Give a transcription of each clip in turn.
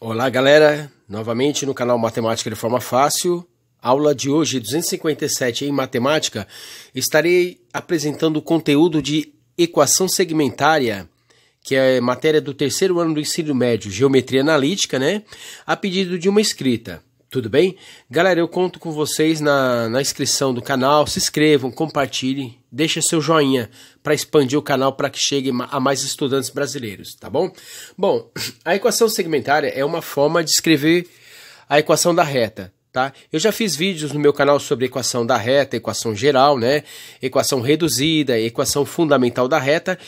Olá galera, novamente no canal Matemática de Forma Fácil, aula de hoje 257 em Matemática, estarei apresentando o conteúdo de Equação Segmentária, que é matéria do terceiro ano do ensino médio, Geometria Analítica, né? A pedido de uma inscrita, tudo bem? Galera, eu conto com vocês na inscrição do canal, se inscrevam, compartilhem, deixem seu joinha para expandir o canal para que chegue a mais estudantes brasileiros, tá bom? Bom, a equação segmentária é uma forma de escrever a equação da reta, tá? Eu já fiz vídeos no meu canal sobre equação da reta, equação geral, né? Equação reduzida, equação fundamental da reta.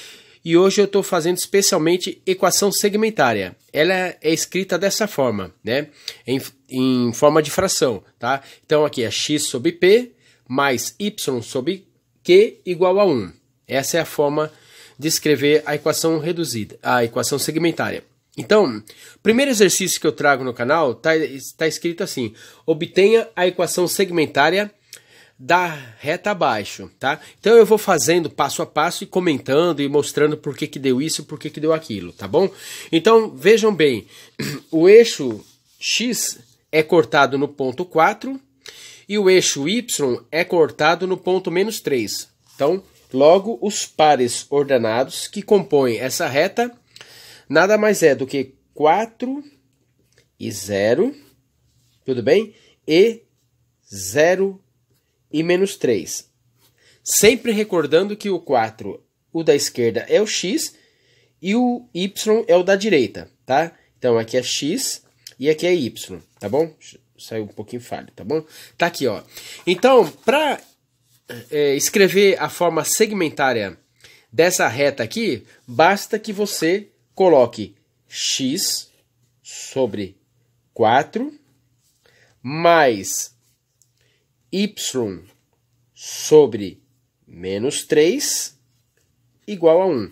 E hoje eu estou fazendo especialmente equação segmentária. Ela é escrita dessa forma, né? Em forma de fração, tá? Então aqui é x sobre p mais y sobre q igual a 1. Essa é a forma de escrever a equação reduzida, a equação segmentária. Então, o primeiro exercício que eu trago no canal está escrito assim: obtenha a equação segmentária da reta abaixo, tá? Então eu vou fazendo passo a passo e comentando e mostrando por que que deu isso, por que que deu aquilo, tá bom? Então vejam bem, o eixo x é cortado no ponto 4 e o eixo y é cortado no ponto menos 3. Então, logo, os pares ordenados que compõem essa reta nada mais é do que 4 e 0, tudo bem? E 0 e menos 3. Sempre recordando que o 4, o da esquerda, é o x e o y é o da direita, tá? Então, aqui é x e aqui é y, tá bom? Saiu um pouquinho falho, tá bom? Tá aqui, ó. Então, para escrever a forma segmentária dessa reta aqui, basta que você coloque x sobre 4 mais y sobre menos 3 igual a 1.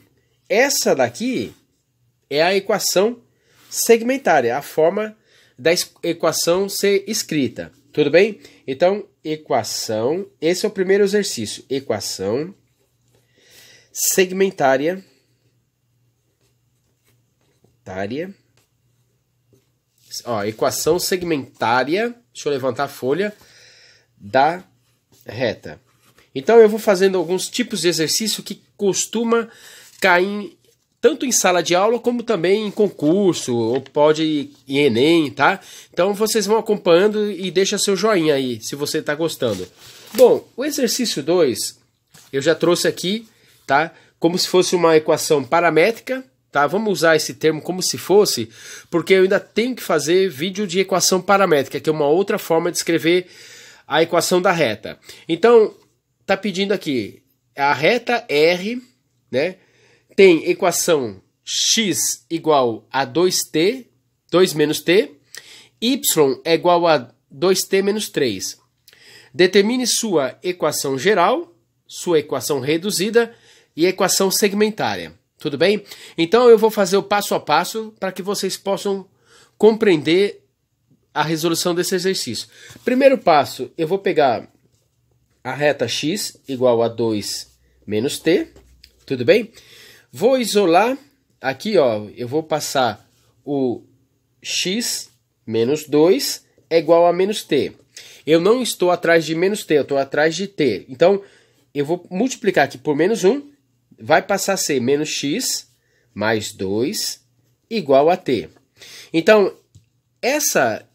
Essa daqui é a equação segmentária, a forma da equação ser escrita, tudo bem? Então, equação, esse é o primeiro exercício, equação segmentária equação segmentária, deixa eu levantar a folha, da reta. Então, eu vou fazendo alguns tipos de exercício que costuma cair tanto em sala de aula como também em concurso, ou pode em Enem, tá? Então, vocês vão acompanhando e deixa seu joinha aí, se você tá gostando. Bom, o exercício 2, eu já trouxe aqui, tá? Como se fosse uma equação paramétrica, tá? Vamos usar esse termo como se fosse, porque eu ainda tenho que fazer vídeo de equação paramétrica, que é uma outra forma de escrever a equação da reta. Então, tá pedindo aqui, a reta R, né? Tem equação x igual a 2t, 2 menos t, y é igual a 2t menos 3. Determine sua equação geral, sua equação reduzida e equação segmentária, tudo bem? Então, eu vou fazer o passo a passo para que vocês possam compreender a resolução desse exercício. Primeiro passo, eu vou pegar a reta x igual a 2 menos t, tudo bem? Vou isolar, aqui ó, eu vou passar o x menos 2 é igual a menos t. Eu não estou atrás de menos t, eu estou atrás de t. Então, eu vou multiplicar aqui por menos 1, vai passar a ser menos x mais 2 igual a t. Então, essa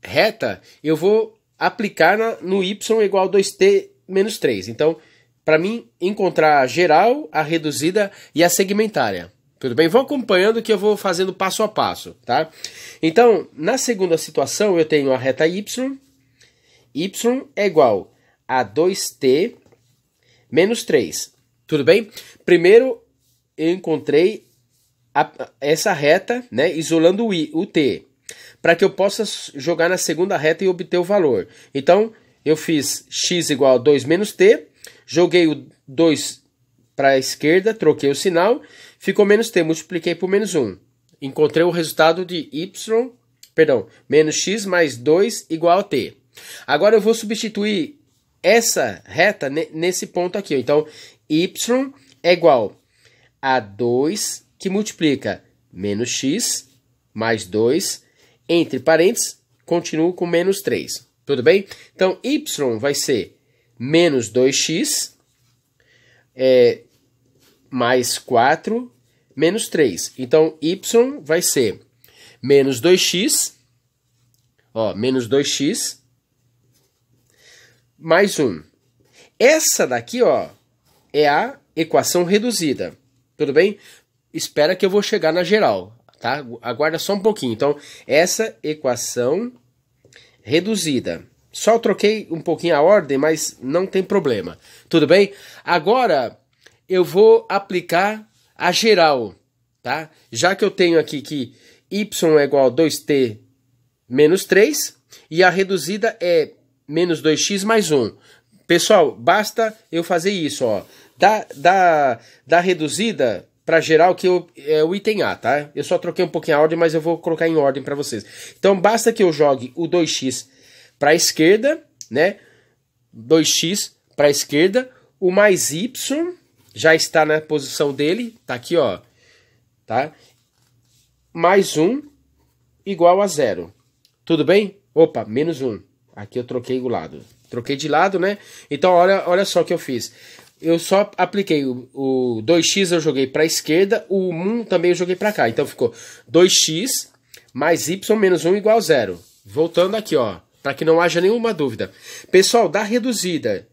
reta eu vou aplicar no y igual a 2t menos 3. Então, para mim, encontrar a geral, a reduzida e a segmentária. Tudo bem? Vão acompanhando que eu vou fazendo passo a passo, tá? Então, na segunda situação, eu tenho a reta y. Y é igual a 2t menos 3. Tudo bem? Primeiro, eu encontrei essa reta, né? Isolando o t, para que eu possa jogar na segunda reta e obter o valor. Então, eu fiz x igual a 2 menos t. Joguei o 2 para a esquerda, troquei o sinal, ficou menos t, multipliquei por menos 1. Encontrei o resultado de menos x mais 2 igual a t. Agora eu vou substituir essa reta nesse ponto aqui. Então, y é igual a 2 que multiplica menos x mais 2 entre parênteses, continuo com menos 3. Tudo bem? Então, y vai ser menos 2x mais 4 menos 3. Então, y vai ser menos 2x, ó, menos 2x mais 1. Essa daqui, ó, é a equação reduzida. Tudo bem? Espera que eu vou chegar na geral, tá? Aguarda só um pouquinho. Então, essa equação reduzida. Só troquei um pouquinho a ordem, mas não tem problema. Tudo bem? Agora, eu vou aplicar a geral, tá? Já que eu tenho aqui que y é igual a 2t menos 3 e a reduzida é menos 2x mais 1. Pessoal, basta eu fazer isso, ó. Da reduzida para geral, que é o item A, tá? Eu só troquei um pouquinho a ordem, mas eu vou colocar em ordem para vocês. Então, basta que eu jogue o 2x para a esquerda, né? 2x para a esquerda. O mais y já está na posição dele, tá aqui, ó. Tá? Mais 1 igual a 0. Tudo bem? Opa, menos 1. Aqui eu troquei o lado. Troquei de lado, né? Então, olha só o que eu fiz. Eu só apliquei o 2x, eu joguei para a esquerda, o 1 também eu joguei para cá. Então, ficou 2x mais y menos 1 igual a 0. Voltando aqui, ó, para que não haja nenhuma dúvida. Pessoal, da reduzida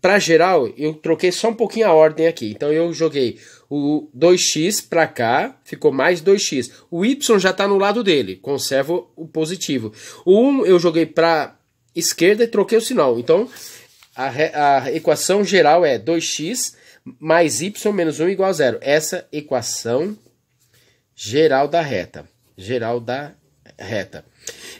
para geral, eu troquei só um pouquinho a ordem aqui. Então, eu joguei o 2x para cá, ficou mais 2x. O y já está no lado dele, conservo o positivo. O 1 eu joguei para esquerda e troquei o sinal. Então, a equação geral é 2x mais y menos 1 igual a 0. Essa equação geral da reta. Geral da reta.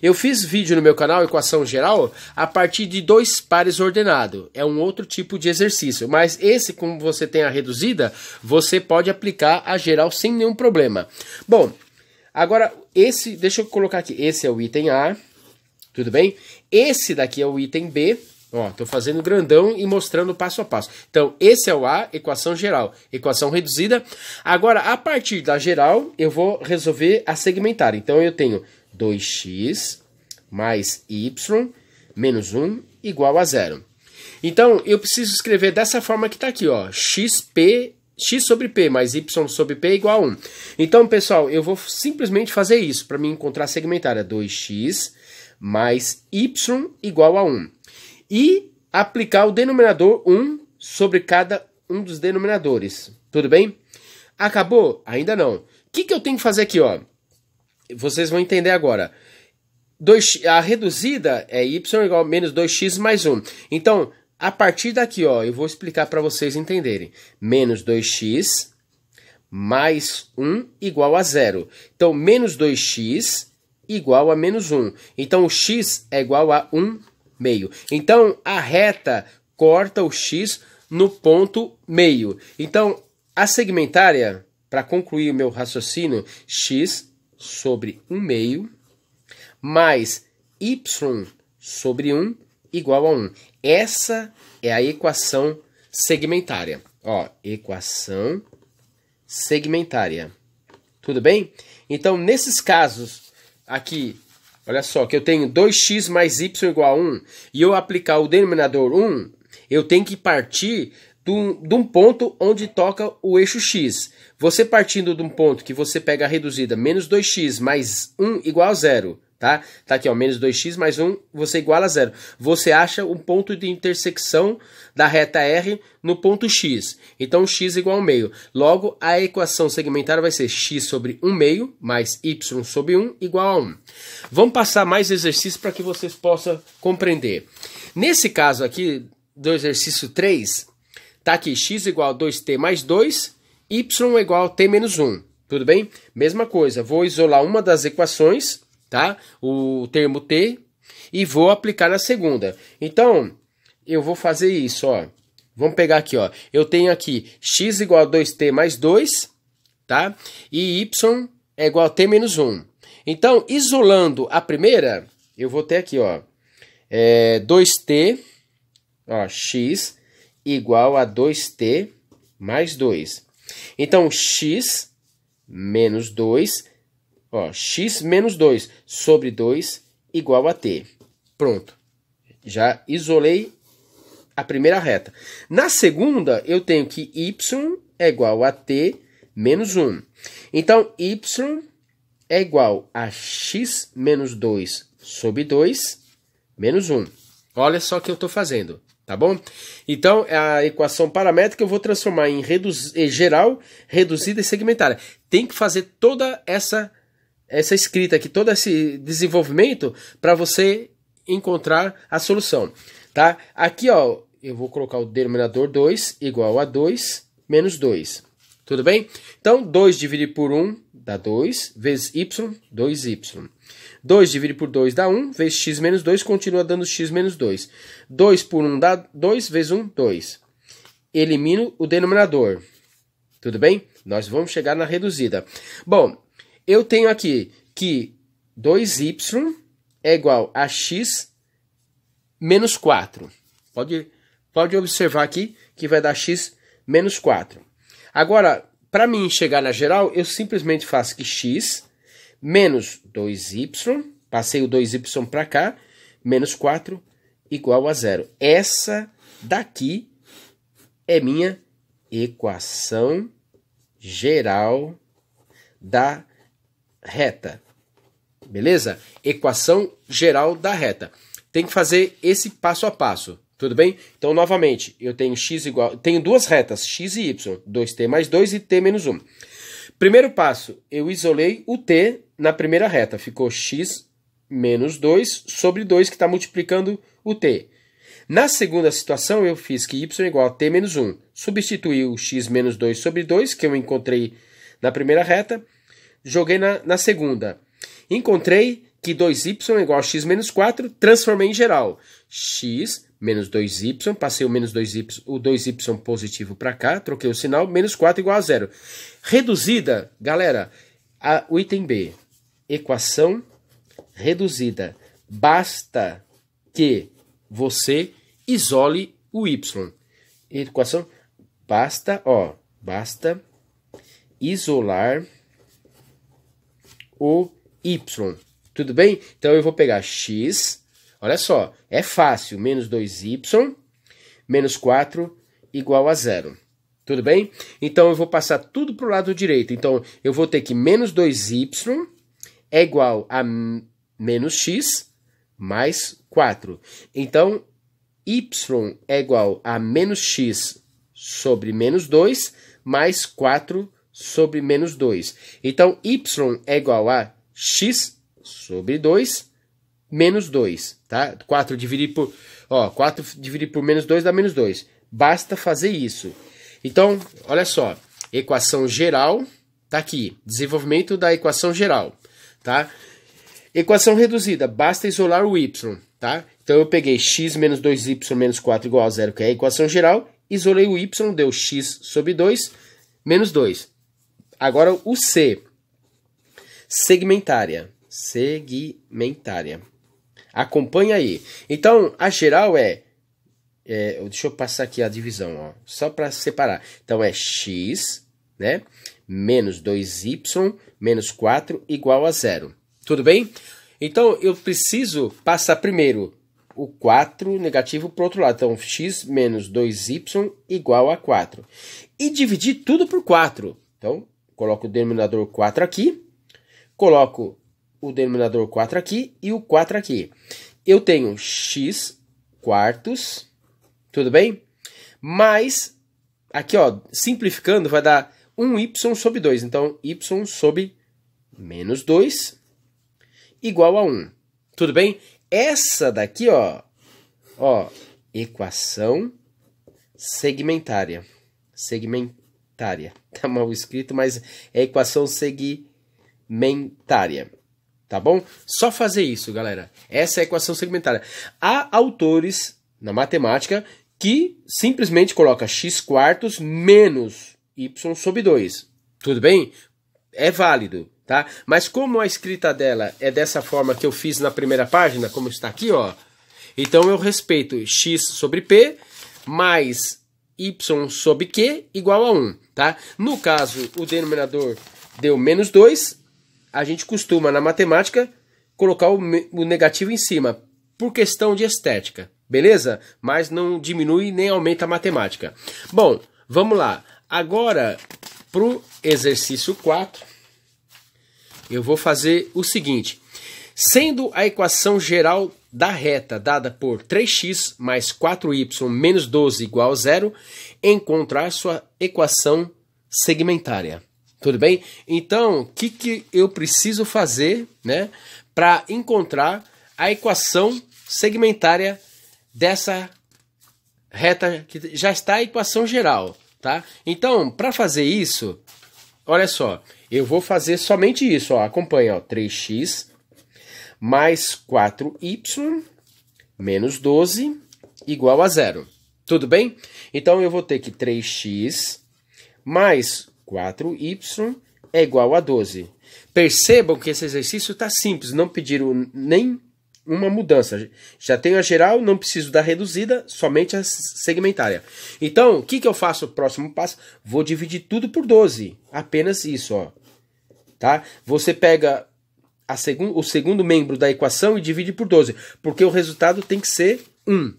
Eu fiz vídeo no meu canal, equação geral, a partir de dois pares ordenados. É um outro tipo de exercício. Mas esse, como você tem a reduzida, você pode aplicar a geral sem nenhum problema. Bom, agora, esse, deixa eu colocar aqui. Esse é o item A, tudo bem? Esse daqui é o item B. Ó, tô fazendo grandão e mostrando passo a passo. Então, esse é o A, equação geral, equação reduzida. Agora, a partir da geral, eu vou resolver a segmentar. Então, eu tenho 2x mais y menos 1 igual a 0. Então, eu preciso escrever dessa forma que tá aqui, ó. X sobre p mais y sobre p igual a 1. Então, pessoal, eu vou simplesmente fazer isso para me encontrar a segmentar. É 2x mais y igual a 1. E aplicar o denominador 1 sobre cada um dos denominadores. Tudo bem? Acabou? Ainda não. O que que eu tenho que fazer aqui, ó? Vocês vão entender agora. A reduzida é y igual a menos 2x mais 1. Então, a partir daqui, ó, eu vou explicar para vocês entenderem. Menos 2x mais 1 igual a 0. Então, menos 2x igual a menos 1. Então, o x é igual a 1 meio. Então, a reta corta o x no ponto meio. Então, a segmentária, para concluir o meu raciocínio, x sobre 1 meio mais y sobre 1 igual a 1. Essa é a equação segmentária. Ó, equação segmentária. Tudo bem? Então, nesses casos aqui, olha só, que eu tenho 2x mais y igual a 1, e eu aplicar o denominador 1, eu tenho que partir de um ponto onde toca o eixo x. Você partindo de um ponto que você pega a reduzida, menos 2x mais 1 igual a 0, tá? Tá aqui, ó, menos 2x mais 1, você iguala a 0. Você acha um ponto de intersecção da reta R no ponto x. Então, x igual a 1 meio. Logo, a equação segmentar vai ser x sobre 1 meio mais y sobre 1 igual a 1. Vamos passar mais exercícios para que vocês possam compreender. Nesse caso aqui, do exercício 3, tá aqui x igual a 2t mais 2, y igual a t menos 1. Tudo bem? Mesma coisa, vou isolar uma das equações, tá? O termo t, e vou aplicar na segunda. Então, eu vou fazer isso, ó. Vamos pegar aqui, ó. Eu tenho aqui x igual a 2t mais 2, tá? E y é igual a t menos 1. Então, isolando a primeira, eu vou ter aqui, ó, 2t, ó, x igual a 2t mais 2. Então, x menos 2 Ó, x menos 2 sobre 2 igual a t. Pronto. Já isolei a primeira reta. Na segunda, eu tenho que y é igual a t menos 1. Então, y é igual a x menos 2 sobre 2 menos 1. Olha só o que eu estou fazendo, tá bom? Então, a equação paramétrica eu vou transformar em geral, reduzida e segmentária. Tem que fazer toda essa escrita aqui, todo esse desenvolvimento para você encontrar a solução, tá? Aqui, ó, eu vou colocar o denominador 2 igual a 2 menos 2. Tudo bem? Então, 2 dividido por 1 dá 2, vezes y, 2y. 2 dividido por 2 dá 1, vezes x menos 2, continua dando x menos 2. 2 por 1 dá 2, vezes 1, 2. Elimino o denominador. Tudo bem? Nós vamos chegar na reduzida. Bom, eu tenho aqui que 2y é igual a x menos 4. Pode observar aqui que vai dar x menos 4. Agora, para mim chegar na geral, eu simplesmente faço que x menos 2y, passei o 2y para cá, menos 4 igual a 0. Essa daqui é minha equação geral da reta. Beleza? Equação geral da reta. Tem que fazer esse passo a passo. Tudo bem? Então, novamente, eu tenho x igual... Tenho duas retas, x e y. 2t mais 2 e t menos 1. Primeiro passo, eu isolei o t na primeira reta. Ficou x menos 2 sobre 2, que está multiplicando o t. Na segunda situação, eu fiz que y é igual a t menos 1. Substituí o x menos 2 sobre 2, que eu encontrei na primeira reta. Joguei na segunda. Encontrei que 2y é igual a x menos 4. Transformei em geral. X... menos 2y, passei o menos 2y, o 2y positivo para cá, troquei o sinal, menos 4 igual a 0. Reduzida, galera, o item B, equação reduzida. Basta que você isole o y. Equação, basta isolar o y. Tudo bem? Então eu vou pegar x... Olha só, é fácil, menos 2y, menos 4, igual a 0. Tudo bem? Então, eu vou passar tudo para o lado direito. Então, eu vou ter que menos 2y é igual a menos x mais 4. Então, y é igual a menos x sobre menos 2 mais 4 sobre menos 2. Então, y é igual a x sobre 2 menos 2, tá? 4 dividido por menos 2 dá menos 2. Basta fazer isso. Então, olha só. Equação geral tá aqui. Desenvolvimento da equação geral, tá? Equação reduzida. Basta isolar o y, tá? Então, eu peguei x menos 2y menos 4 igual a 0, que é a equação geral. Isolei o y, deu x sobre 2, menos 2. Agora, o c. Segmentária. Segmentária. Acompanha aí. Então, a geral é... Deixa eu passar aqui a divisão, ó, só para separar. Então, é x, né, menos 2y, menos 4, igual a 0. Tudo bem? Então, eu preciso passar primeiro o 4 negativo para o outro lado. Então, x menos 2y igual a 4. E dividir tudo por 4. Então, coloco o denominador 4 aqui, coloco... o denominador 4 aqui e o 4 aqui. Eu tenho x quartos, tudo bem? Mais, aqui ó, simplificando, vai dar 1y sobre 2. Então, y sobre menos 2 igual a 1. Tudo bem? Essa daqui, ó, equação segmentária. Segmentária. Tá mal escrito, mas é equação segmentária. Tá bom? Só fazer isso, galera. Essa é a equação segmentária. Há autores na matemática que simplesmente colocam x quartos menos y sobre 2. Tudo bem? É válido, tá? Mas como a escrita dela é dessa forma que eu fiz na primeira página, como está aqui, ó. Então, eu respeito x sobre p mais y sobre q igual a 1, tá? No caso, o denominador deu menos 2. a gente costuma, na matemática, colocar o negativo em cima, por questão de estética, beleza? Mas não diminui nem aumenta a matemática. Bom, vamos lá. Agora, para o exercício 4, eu vou fazer o seguinte. Sendo a equação geral da reta dada por 3x mais 4y menos 12 igual a 0, encontrar sua equação segmentária. Tudo bem? Então, o que, que eu preciso fazer, né, para encontrar a equação segmentária dessa reta que já está a equação geral, tá? Então, para fazer isso, olha só, eu vou fazer somente isso, ó, acompanha, ó, 3x mais 4y menos 12 igual a 0. Tudo bem? Então, eu vou ter que 3x mais 4y é igual a 12. Percebam que esse exercício está simples, não pediram nem uma mudança. Já tenho a geral, não preciso da reduzida, somente a segmentária. Então, o que, que eu faço? O próximo passo, vou dividir tudo por 12. Apenas isso, ó. Tá? Você pega o segundo membro da equação e divide por 12, porque o resultado tem que ser 1.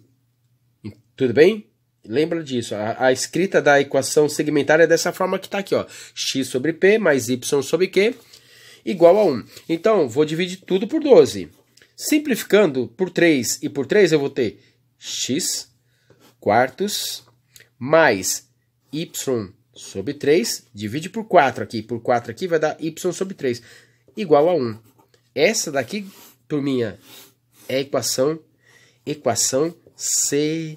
Tudo bem? Lembra disso, a escrita da equação segmentária é dessa forma que está aqui, ó. X sobre P mais Y sobre Q igual a 1. Então, vou dividir tudo por 12. Simplificando, por 3 e por 3, eu vou ter x quartos mais y sobre 3, divide por 4 aqui. Por 4 aqui vai dar y sobre 3, igual a 1. Essa daqui, turminha, é a equação segmentária.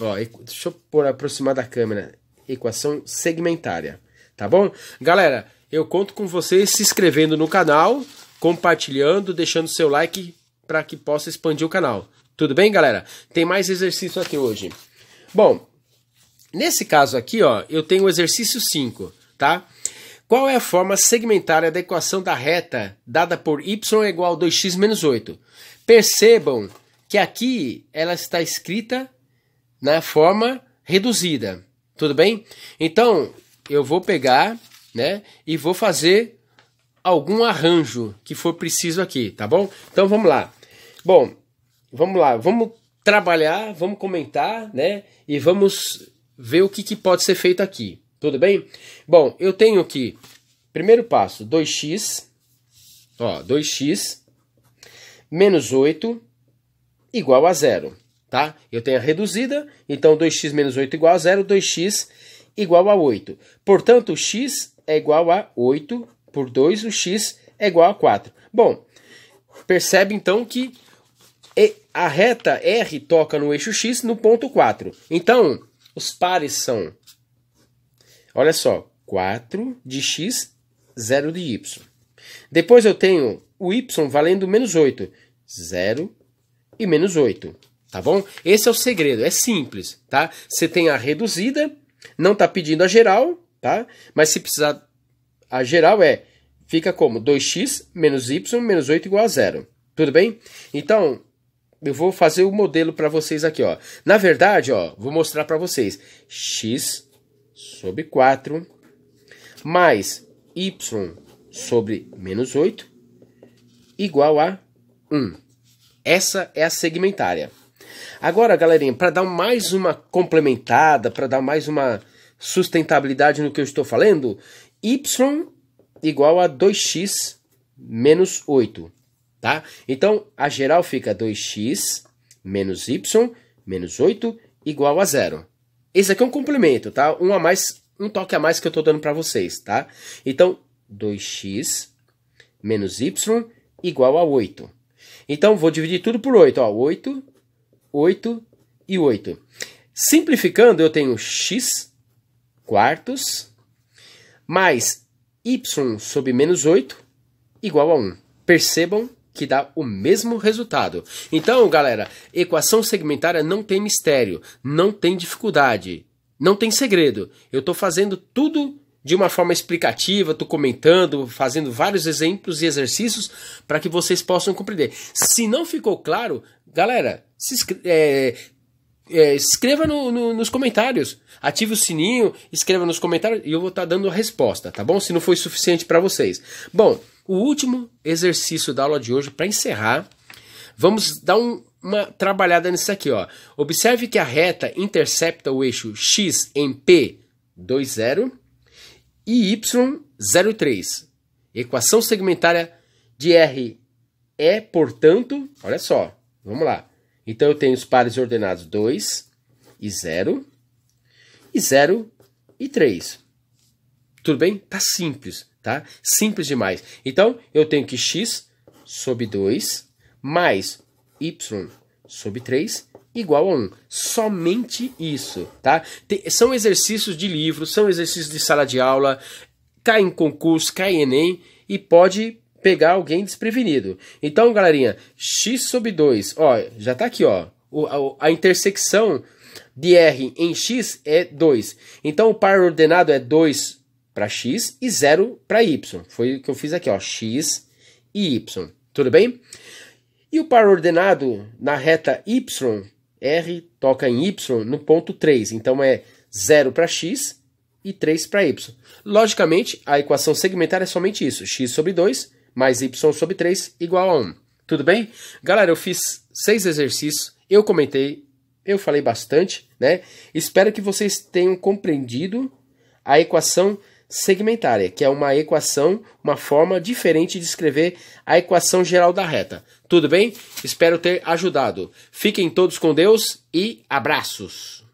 Ó, deixa eu aproximar da câmera. Equação segmentária, tá bom? Galera, eu conto com vocês se inscrevendo no canal, compartilhando, deixando seu like para que possa expandir o canal. Tudo bem, galera? Tem mais exercício aqui hoje. Bom, nesse caso aqui, ó, eu tenho o exercício 5, tá? Qual é a forma segmentária da equação da reta dada por y igual a 2x menos 8? Percebam que aqui ela está escrita na forma reduzida, tudo bem? Então, eu vou pegar, né, e vou fazer algum arranjo que for preciso aqui, tá bom? Então, vamos lá. Bom, vamos lá, vamos trabalhar, vamos comentar, né, e vamos ver o que, que pode ser feito aqui, tudo bem? Bom, eu tenho aqui, primeiro passo, 2x, ó, 2x menos 8, igual a 0, tá? Eu tenho a reduzida, então 2x menos 8 igual a 0, 2x igual a 8. Portanto, o x é igual a 8 por 2, o x é igual a 4. Bom, percebe então que a reta R toca no eixo x no ponto 4. Então, os pares são, olha só, 4 de x, 0 de y. Depois eu tenho o y valendo menos 8, 0 e menos 8, tá bom? Esse é o segredo, é simples, tá? Você tem a reduzida, não tá pedindo a geral, tá? Mas se precisar, a geral fica como 2x menos y menos 8 igual a 0, tudo bem? Então, eu vou fazer o modelo para vocês aqui, ó. Na verdade, ó, vou mostrar para vocês. X sobre 4 mais y sobre menos 8 igual a 1. Essa é a segmentária. Agora, galerinha, para dar mais uma complementada, para dar mais uma sustentabilidade no que eu estou falando, y igual a 2x menos 8, tá? Então, a geral fica 2x menos y menos 8 igual a 0. Esse aqui é um complemento, tá? Um a mais, um toque a mais que eu estou dando para vocês, tá? Então, 2x menos y igual a 8. Então, vou dividir tudo por 8, ó, 8, 8 e 8. Simplificando, eu tenho x quartos mais y sobre menos 8 igual a 1. Percebam que dá o mesmo resultado. Então, galera, equação segmentária não tem mistério, não tem dificuldade, não tem segredo. Eu estou fazendo tudo de uma forma explicativa, estou comentando, fazendo vários exemplos e exercícios para que vocês possam compreender. Se não ficou claro, galera, escreva nos comentários, ative o sininho, escreva nos comentários e eu vou estar dando a resposta, tá bom? Se não foi suficiente para vocês. Bom, o último exercício da aula de hoje, para encerrar, vamos dar uma trabalhada nisso aqui, ó. Observe que a reta intercepta o eixo x em P, 2,0 e y, 0,3. Equação segmentária de R é, portanto, olha só, vamos lá. Então, eu tenho os pares ordenados 2 e 0, e 0 e 3. Tudo bem? Tá simples, tá? Simples demais. Então, eu tenho que x sobre 2 mais y sobre 3 igual a 1. Somente isso, tá? São exercícios de livro, são exercícios de sala de aula, cai em concurso, cai em Enem e pode pegar alguém desprevenido. Então, galerinha, x sobre 2, ó, já tá aqui, ó, a intersecção de R em x é 2. Então, o par ordenado é 2 para x e 0 para y. Foi o que eu fiz aqui, ó, x e y, tudo bem? E o par ordenado na reta y, R toca em y no ponto 3, então é 0 para x e 3 para y. Logicamente, a equação segmentar é somente isso, x sobre 2, mais y sobre 3 igual a 1. Tudo bem? Galera, eu fiz 6 exercícios, eu comentei, eu falei bastante, né? Espero que vocês tenham compreendido a equação segmentária, que é uma equação, uma forma diferente de escrever a equação geral da reta. Tudo bem? Espero ter ajudado. Fiquem todos com Deus e abraços!